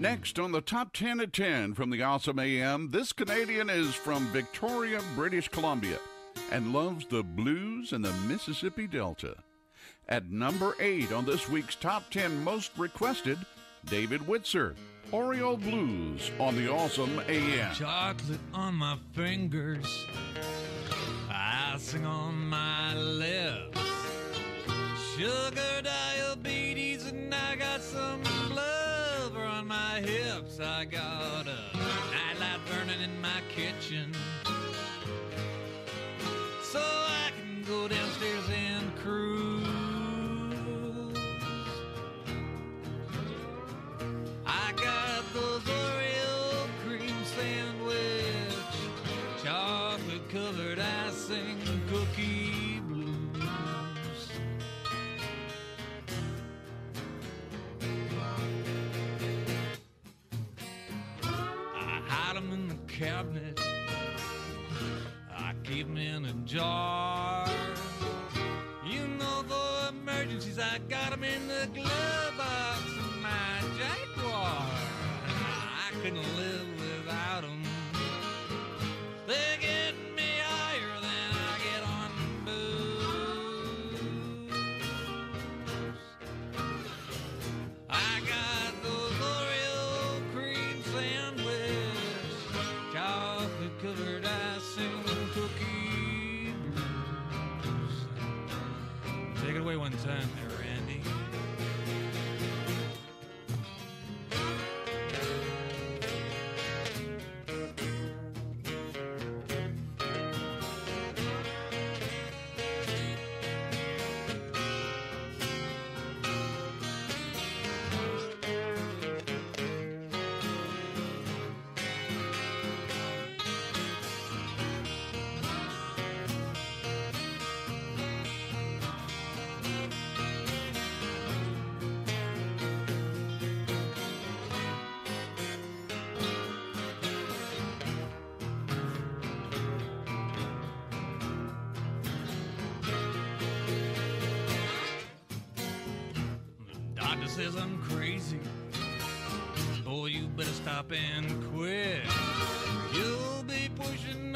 Next on the Top 10 at 10 from the Awesome AM, this Canadian is from Victoria, British Columbia, and loves the blues and the Mississippi Delta. At number 8 on this week's Top 10 Most Requested, David Witzer, Oreo Blues on the Awesome AM. Chocolate on my fingers, icing on my lips, sugar diabetes, and I got some lover on my hips. I got a nightlight burning in my kitchen, so I can go downstairs and cruise. I got those Oreo cream sandwich, chocolate covered icing, cookie blues. I hide them in the cabinet, I keep them in a jar. You know, for emergencies, I got them in the glove box of my Jaguar. I couldn't live without them. They get me higher than I get on booze. I got those Oreo cream sandwich, chocolate covered icing, cookie blues. Take it away one time there, Randy. Doctor says I'm crazy. Boy, you better stop and quit. You'll be pushing